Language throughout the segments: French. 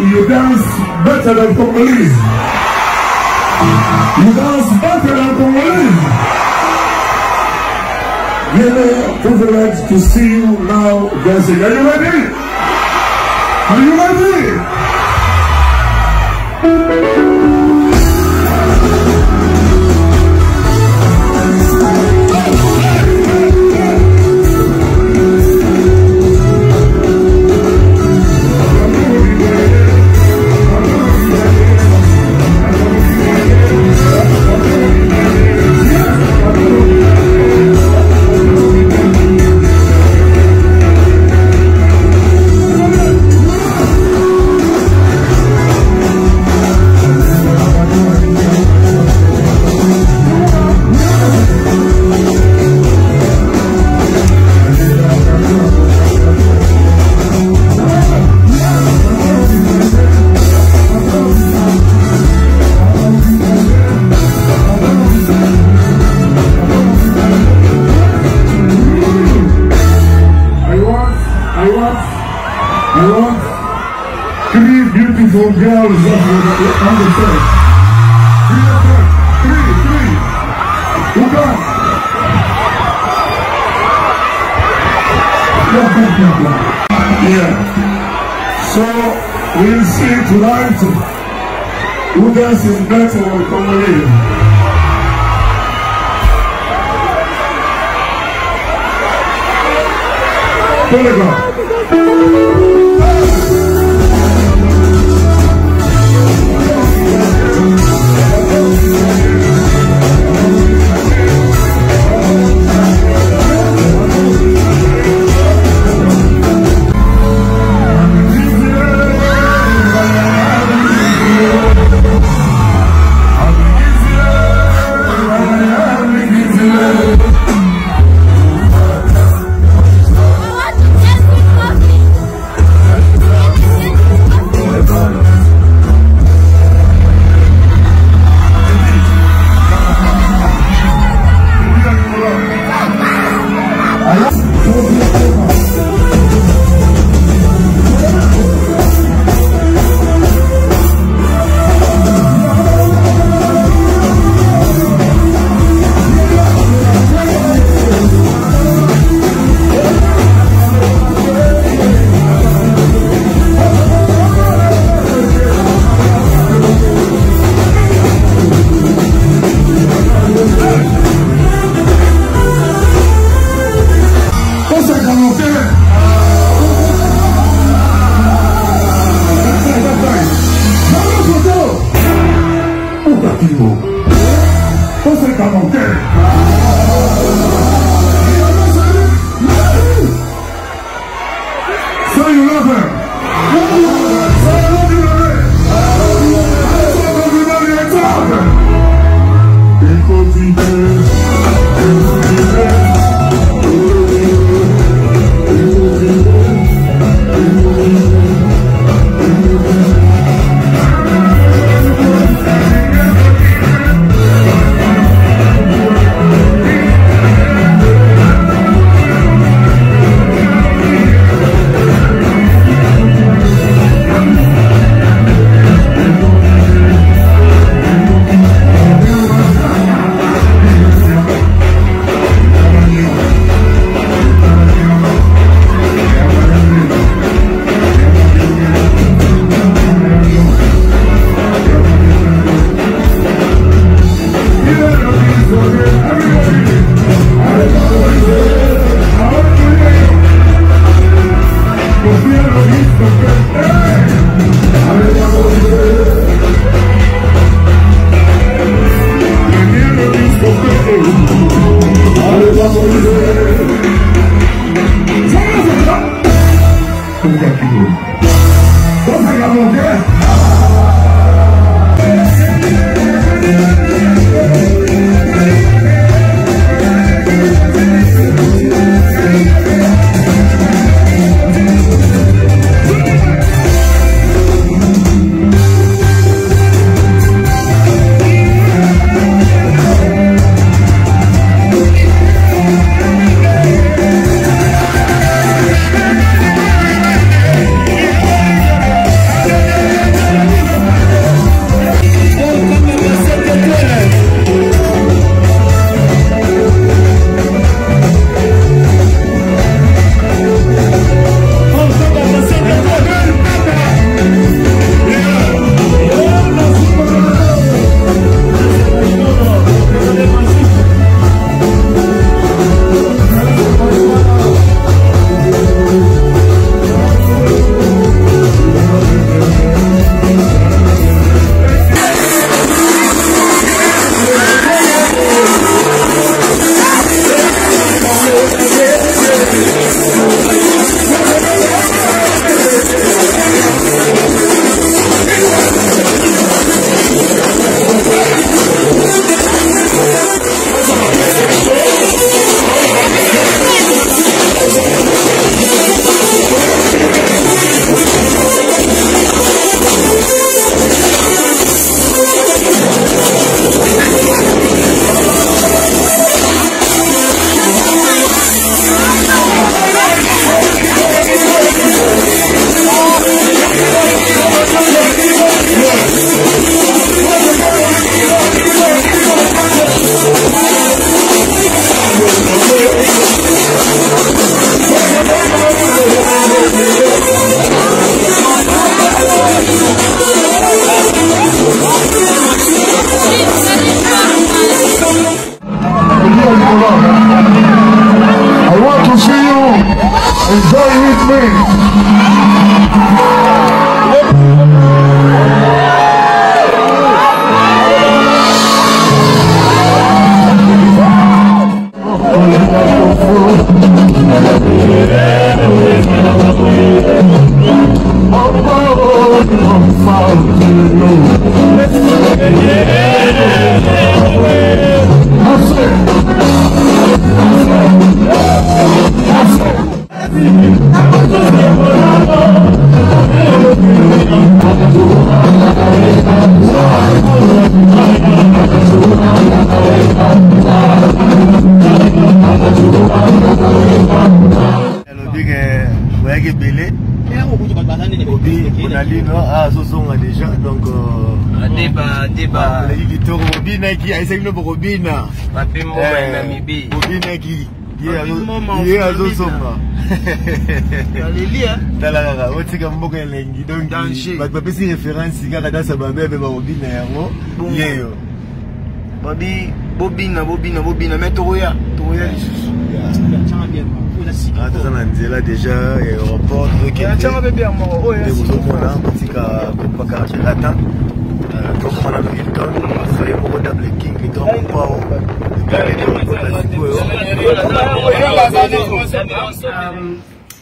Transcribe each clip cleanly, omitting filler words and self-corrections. You dance better than Congolese. You dance better than Congolese. Really privileged to see you now dancing. Are you ready? Are you ready?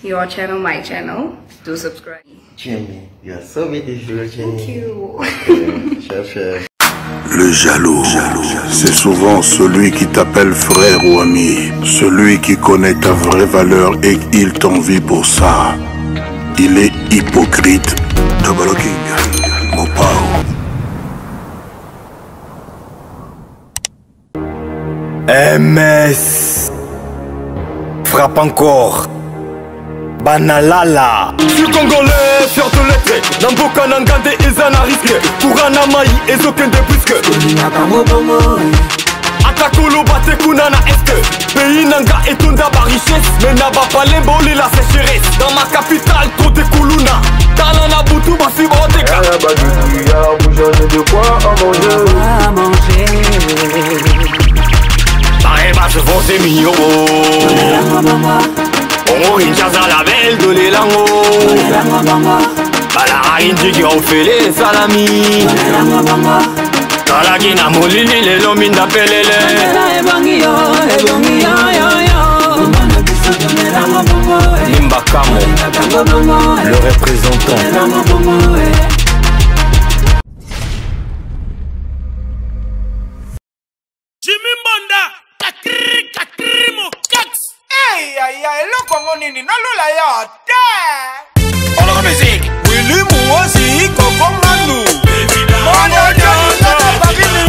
Your channel, my channel. Do subscribe. Jenny, you are so beautiful, Jenny. Thank you. Le jaloux, c'est souvent celui qui t'appelle frère ou ami, celui qui connaît ta vraie valeur et il t'envie pour ça. Il est hypocrite. Double King, mon pao. MS frappe encore Banalala. Je suis congolais sur tous les traits. Namboka Nangande ils en a risqué. Kourana Maï et aucun de plus que Atakulu bate kunana est pays nanga et tunda ba richesse. Mais naba pas les boli la sécheresse. Dans ma capitale côté Kuluna Talana Boutou ba Siboteka. Elle a pas du tout, y'a bougeonne de quoi à manger. À manger. Areba se vont des millions. On rinchaza la belle de l'élango. Bala rinji qui refait les salamis. Kala qui n'a molini les lomines d'appelele. Nimba Kamo, le représentant. Alors musique, Willy Mouazi, Coco Manou, Mona Djonga, Barine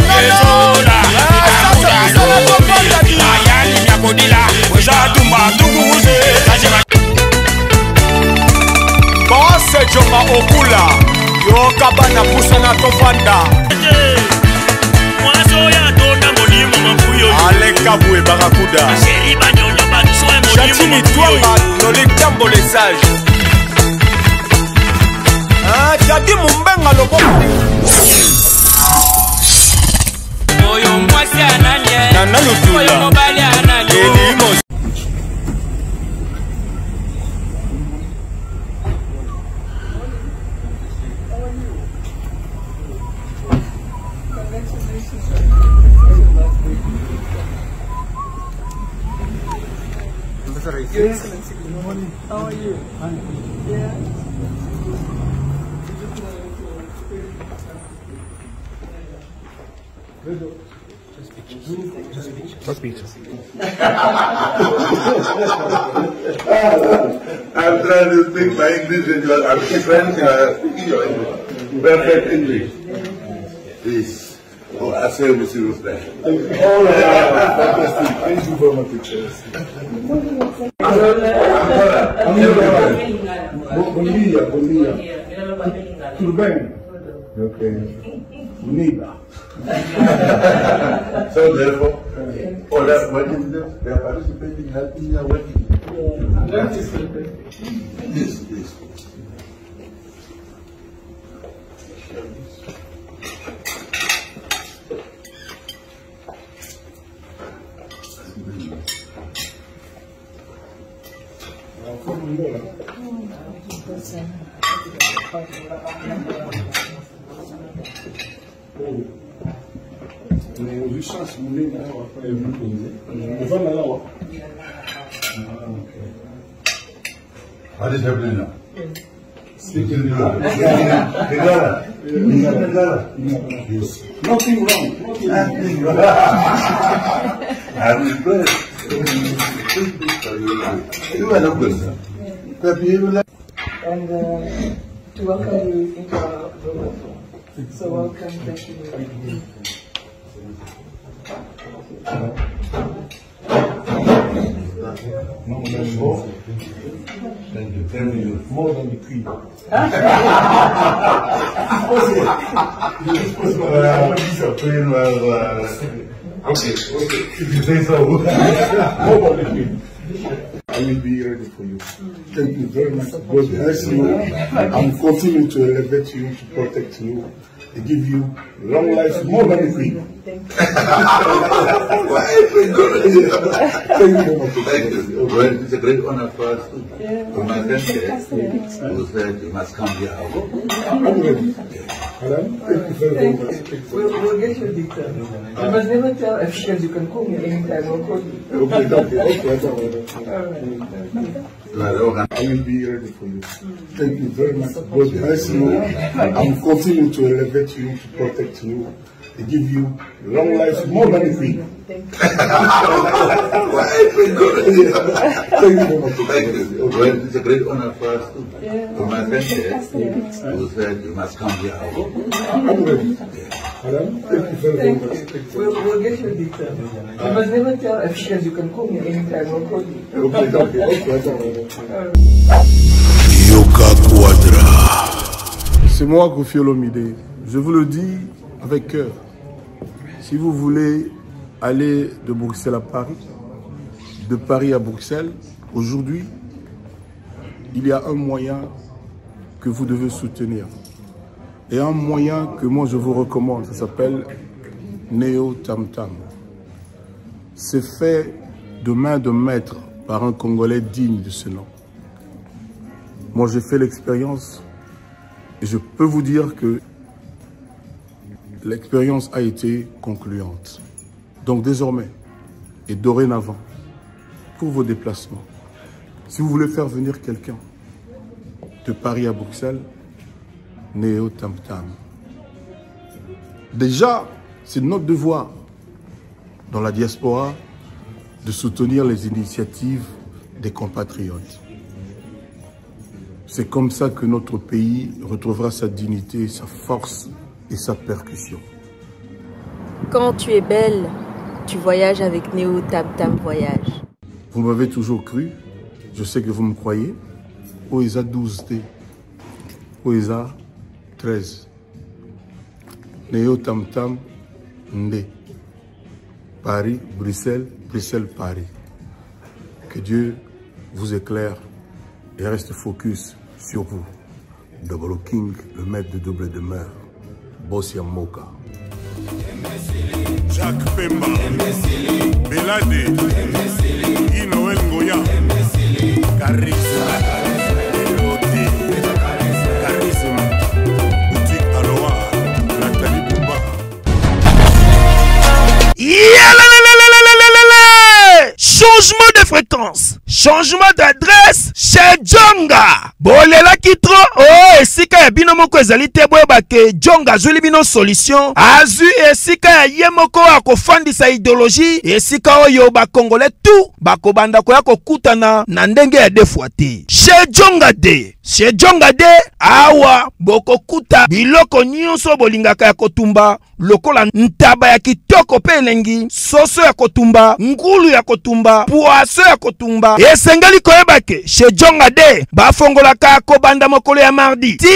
How are you? Yeah. Just picture. I'm trying to speak my English and your English. Perfect English. Please. Oh, I say we see you there. All right. Thank you for my pictures. Bom dia. Tudo bem? Ok. Bonita. So therefore, all that wedding day, they are participating in your wedding. That is this. What is happening now? Nothing wrong. Nothing wrong. I'm impressed. You are not good. And to welcome you into our room. So welcome, thank you. No, that's more than the 10 minutes, more than the queen. Okay. If you say so, more than the queen. I will be ready for you. Thank you very much. God bless you. I'm continuing to elevate you, to protect you, to give you long life, more than a queen. Thank you. Thank you. Well, it's a great honor for us. When my friend said, you must come here. I'm ready. Thank you very much. We'll get your details. You must never tell Africans you can call me anytime. I'll call you. Okay. I will be ready for you. Thank you very much. God bless you. I'm continuing to elevate you, to protect you. They give you long life, more than a queen. Thank you. Well, it's a great honor for us. When my friend said, you said you must come here. I'm ready. Thank you very much. We'll get your details. You must never tell Africans you can call me anytime. I'll call you. Okay. Yoka Quadra. C'est moi, Koffi Olomide. Je vous le dis avec cœur. Si vous voulez aller de Bruxelles à Paris, de Paris à Bruxelles, aujourd'hui, il y a un moyen que vous devez soutenir. Et un moyen que moi je vous recommande, ça s'appelle Néo Tam Tam. C'est fait de main de maître par un Congolais digne de ce nom. Moi j'ai fait l'expérience et je peux vous dire que l'expérience a été concluante. Donc désormais et dorénavant, pour vos déplacements, si vous voulez faire venir quelqu'un de Paris à Bruxelles, Néo Tam Tam. Déjà, c'est notre devoir dans la diaspora de soutenir les initiatives des compatriotes. C'est comme ça que notre pays retrouvera sa dignité, sa force et sa percussion. Quand tu es belle, tu voyages avec Néo Tam Tam Voyage. Vous m'avez toujours cru, je sais que vous me croyez. OESA 12D, OESA 13, Néo Tam Tam Ndé, Paris, Bruxelles, Bruxelles, Paris. Que Dieu vous éclaire et reste focus sur vous. Double King, le maître de double demeure. Bossia Moka. Jacques Pemba. Belade. Inoël Goya. Carissa. Elodie. Carissa. Boutique Aloha. Nathalie Bouba. Changement de fréquence. Changement d'adresse chez Djonga. Bolela kitro oh esika ya bino moko ezali te boyeba ke Djonga azuli bino solution azui esika ya ye moko akofandisa ideologie esika oyo bakongole tu bakobanda koya kokutana na ndenge ya defwa te chez Djonga de chez Djonga de awa bokokuta biloko nyonso bolingaka ya kotumba lokola ntaba ya kitoko pe elengi soso ya kotumba ngulu ya kotumba poaso ya kotumba esengeli koyeba ke chez Djonga de bafongola kako banda mokolo ya mardi ti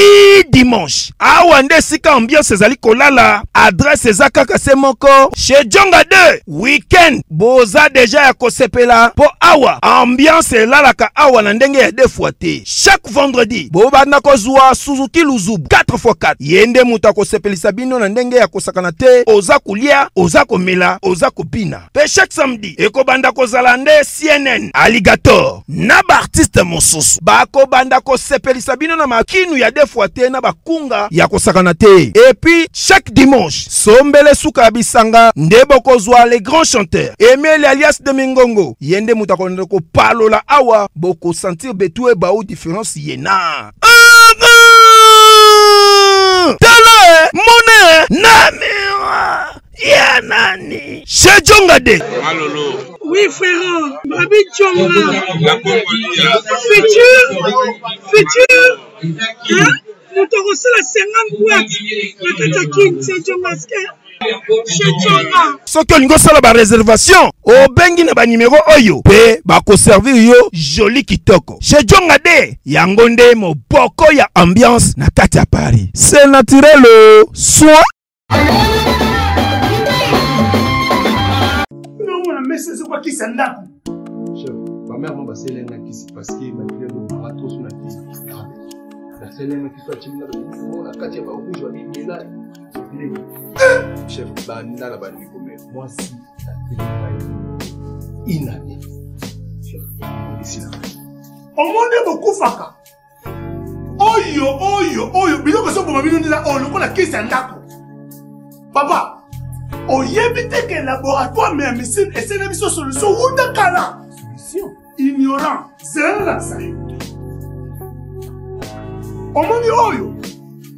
dimanche awa nde sika ambiance ezali kolala adresse ezakaka se moko chez Djonga 2 weekend boza deja ya kosepela po awa ambiance elalaka awa na ndenge ya defwa te chaque vendredi bobanda kozwa Suzuki Luzubu 4x4 yende mutu akosepelisa bino na ndenge ya kosa sakanate oza kulia oza komela oza kopina pe chaque samedi ekobanda kozala nde CNN alligator na ba artiste mosusu ba kobanda kosepelisa bino na makinu ya defwa te na bakunga ya kosakana te et puis chaque dimanche sombele suka bisanga nde bokozwa les grands chanteurs Emile alias de Mingongo yende mutakonde ko palola awa boko sentir betu e ba ou différence yena tala mona namiwa yanani chez Djonga de malolo. Oui frère, Babi Djonga futur hein? Nous te recevons la 50 boîtes. C'est Djonga soki olingo sala ba réservation obengi na ba numéro oyo pe ba ko servir yo joli kitoko chez Djonga de yango nde moboko ya ambiance na kati ya Paris c'est naturel soit non on a mais c'est quoi qui s'endap chef ma mère m'a passé l'un qui c'est parce que ma fille de marathon sur la vie la seule qui soit timide dans la kati ya ba rouge wa là. Chef Banda la bande comme moi si inane. Chef au monde beaucoup faka. Oyo oyo oyo biloko so boma bino ndila o lokola kisi ndako. Papa, oyebite que laboratoire mais MMC essaie de biso solution ou dakala. Solution ignorant, c'est la ça. Au monde oyo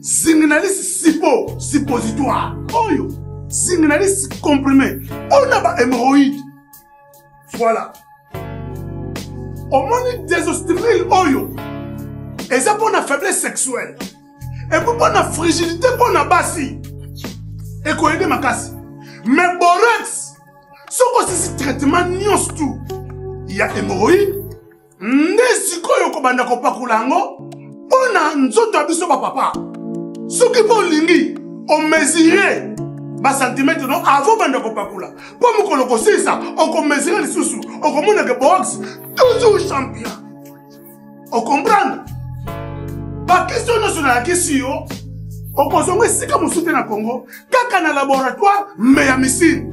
signalise sipo, suppositoire. Oyo, signalise comprimé. On a pas hémorroïde. Voilà. Au moins désostril oyo. Et ça pour la faiblesse sexuelle. Et pour la fragilité pour la bassi. Et qu'on aide ma casse. Mais borax, ce qu'on sait traitement nions tout. Il y a hémorroïde. N'est-ce qu'on commande qu'on pas coulango? On a un autre abus sur papa. Ceux qui vont lingi, on mesurait bas centimètres non avant bande de papula. Pour me colocoser ça, on mesurait les sous-sous, on commande les box, toujours champion. On comprend. Par question nationale, question, on consomme si comme soutien à Congo, quand on a laboratoire, mais à missile.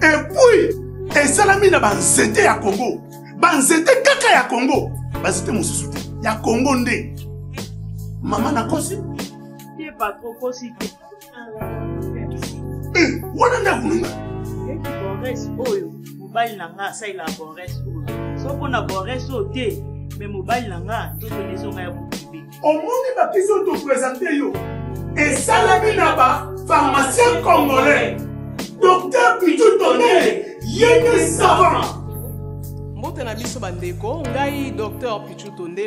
Et puis, et salami n'a pas zété à Congo, ban zété caca à Congo, ban zété mon soutien, y'a Congo ndé. Maman n'a conçu. Pas trop possible. Eh, what a name! Borres oil, mobile langa, say la borres oil. So on a borres au thé, mais mobile langa, tout le maison à vous. Au monde, il va question de présenter. Et Salami Naba, pharmacien congolais, docteur Pitou Tonné, Yéné Savant. Motenabiso Bandeko, Ngai, docteur Pitou Tonné.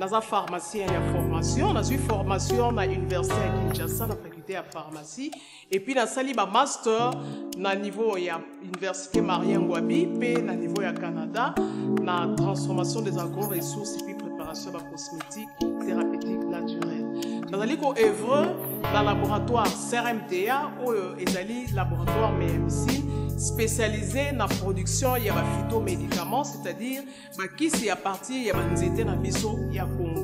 Dans la pharmacie, il y a formation. Dans une formation, à l'université à Kinshasa, dans la faculté à pharmacie. Et puis, dans le master, dans le niveau de l'université Marien Ngouabi, puis dans le niveau du Canada, dans la transformation des agro-ressources et puis préparation de la cosmétique, thérapeutique, naturelle. Dans le œuvre, dans le laboratoire CRMTA, ou le laboratoire MMC, spécialisé dans la production de phytomédicaments, c'est-à-dire qui c'est à partir de nzete na biso ya Congo.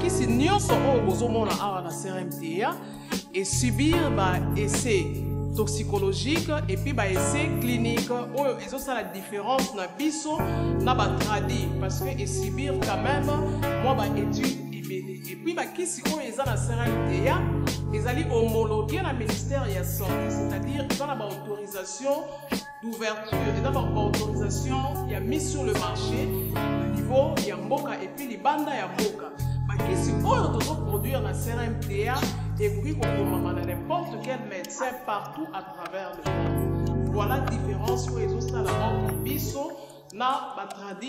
Qui c'est nyonso oyo bozomona awa na CRMTA et subir ba essai toxicologique et puis ba essai clinique oyo ezosala différence na biso na ba tradi parce que et subir quand même moi ba étude. Et puis, qui si on est dans la CRMTA, ils allaient homologuer le ministère de la Santé, c'est-à-dire ils ont l'autorisation d'ouverture, ils ont l'autorisation, il y a mis sur le marché, au niveau, il y a Moka et puis les bandes, il y a Moka. Qui si on doit produire la CRMTA et puis on demande à n'importe quel médecin partout à travers le monde. Voilà la différence où ils ont ça là-bas, ils sont là, ils